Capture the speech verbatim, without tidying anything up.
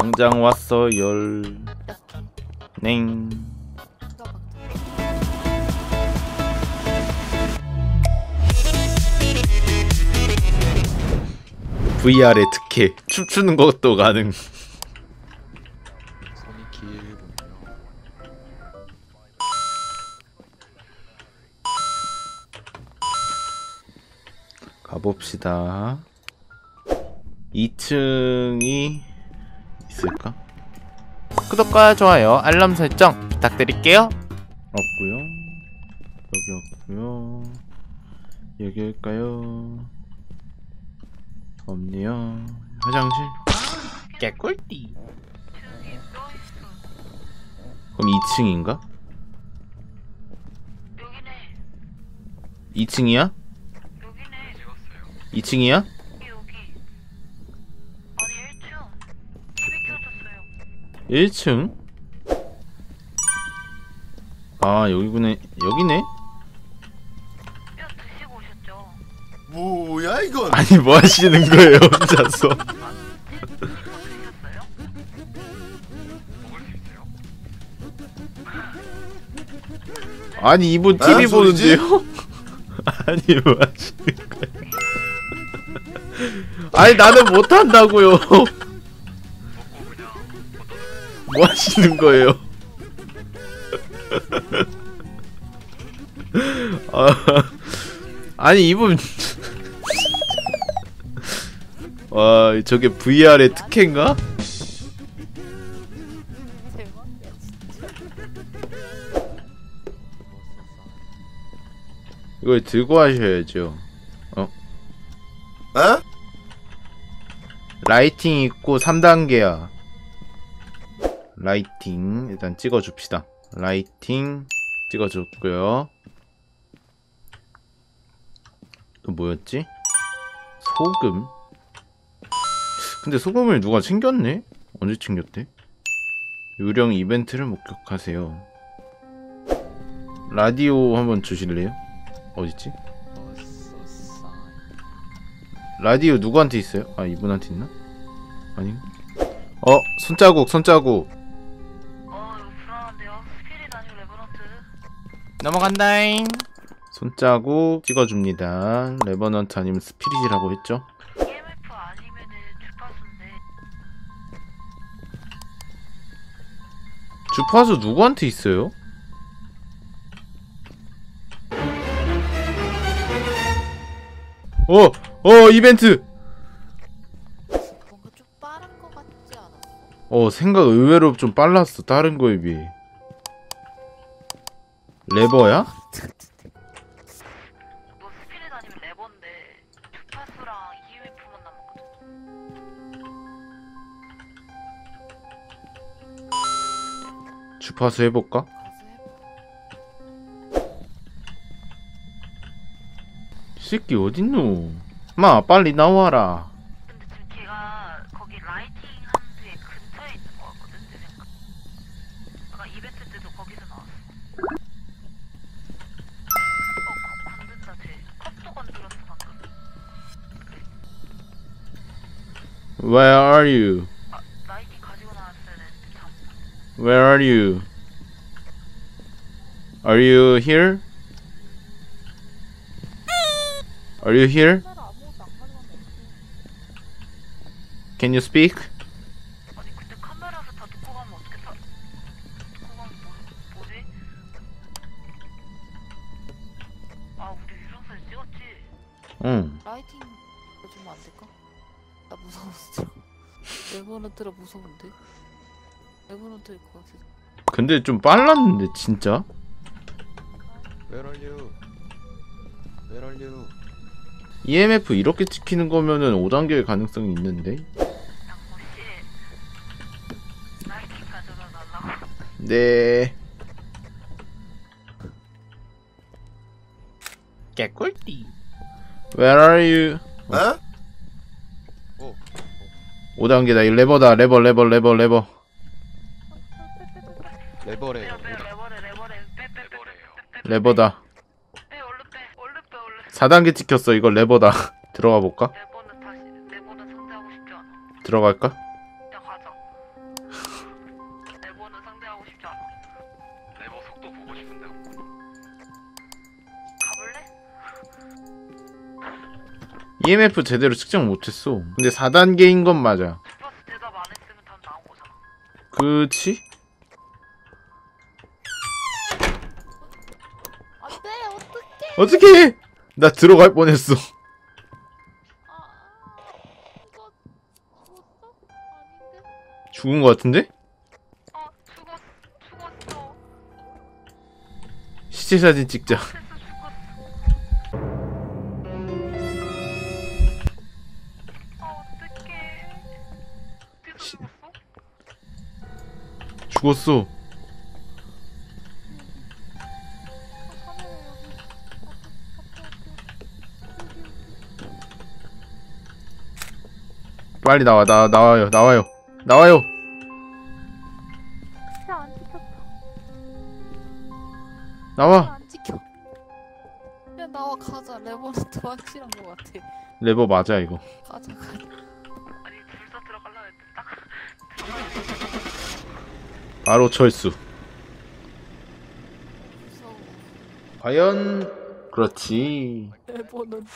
당장 왔어요. 냉. 브이알의 특혜. 춤추는 것도 가능. 가봅시다. 이 층이 있을까? 구독과 좋아요, 알람 설정 부탁드릴게요. 없고요. 여기 없고요. 여기일까요? 없네요. 화장실? 개꿀띠. 그럼 이 층인가? 이 층이야? 이 층이야? 일 층? 아, 여기구나. 여기네? 뭐야 이건? 아니, 뭐 하시는 거예요, 혼자서? 아니, 이분 티비 보는데요? 아니, 뭐 하시는 거예요? 아니, 나는 못 한다고요. 뭐 하시는 거예요? 아, 아니 이분 와, 저게 브이알의 특혜인가? 이걸 들고 하셔야죠. 어? 어? 라이팅 있고 삼 단계야. 라이팅 일단 찍어줍시다. 라이팅 찍어줬고요. 또 뭐였지? 소금? 근데 소금을 누가 챙겼네? 언제 챙겼대? 요령 이벤트를 목격하세요. 라디오 한번 주실래요? 어딨지? 라디오 누구한테 있어요? 아, 이분한테 있나? 아니. 어! 손자국! 손자국! 어, 이거 불안한데요? 스킬이 아니고 레버넌트. 넘어간다잉! 손자국 찍어줍니다. 레버넌트 아니면 스피릿이라고 했죠? 이엠에프 아니면은 주파수인데. 주파수 누구한테 있어요? 어! 어! 이벤트! 뭔가 좀 빠른 거 같지 않았어? 어, 생각 의외로 좀 빨랐어, 다른 거에 비해. 레버야? 뭐 스피릿 아니면 레버인데 주파수랑 이엠에프만 남았거든. 주파수 해볼까? 새끼 어딨노? 마, 빨리 나와라. 근데 지금 걔가 거기 라이팅 하는 데 근처에 있는 거 같거든, 내 생각. 아까 이벤트 때도 거기서 나왔어. 어, 컵 건든다, 쟤. 컵도 건드렸어, 방금. Where are you? 아, 라이팅 가지고 나왔어야 되는데, 참. Where are you? Are you here? Are you here? Can you speak? 아니, 근데 카메라에서 다 듣고 가면 어떻게 다 듣고 가면 뭐, 뭐지? 아, 우리 유령사진 찍었지? 응. 라이팅 해주면 안 될까? 나 무서워 진짜. 레버넌트라 무서운데? 레버넌트일 것 같아. 근데 좀 빨랐는데 진짜? Where are you? Where are you? 이엠에프 이렇게 찍히는 거면은 오 단계의 가능성이 있는데? 네. 개꿀띠. Where are you? 어? 어? 오 단계다. 이 레버다. 레버 레버 레버 레버. 레버래. 레버다. 사 단계 찍혔어. 이거 레버다. 들어가 볼까? 레버는 다시 레버는 상대하고 싶지 않아. 들어갈까? 야, 가자. 이엠에프 제대로 측정 못했어. 근데 사 단계인 건 맞아. 대답 안 했으면 답 나온 거잖아. 그치? 안 돼, 어떡해! 어떡해! 나 들어갈 뻔했어. 죽은 거 같은데? 어, 죽었, 죽었어. 시체 사진 찍자. 아, 어떡해. 어떻게 시... 죽었어? 죽었어. 빨리 나와, 나, 나와요, 나와요. 나와요. 안 지켰어. 나와. 안 지켜. 그냥 나와 가자. 레버는 더 확실한 것 같아. 레버 맞아 이거. 가자 가자. 아니 둘 다 들어갈라 했는데 딱. 바로 철수. 무서워. 과연 그렇지. 레버는.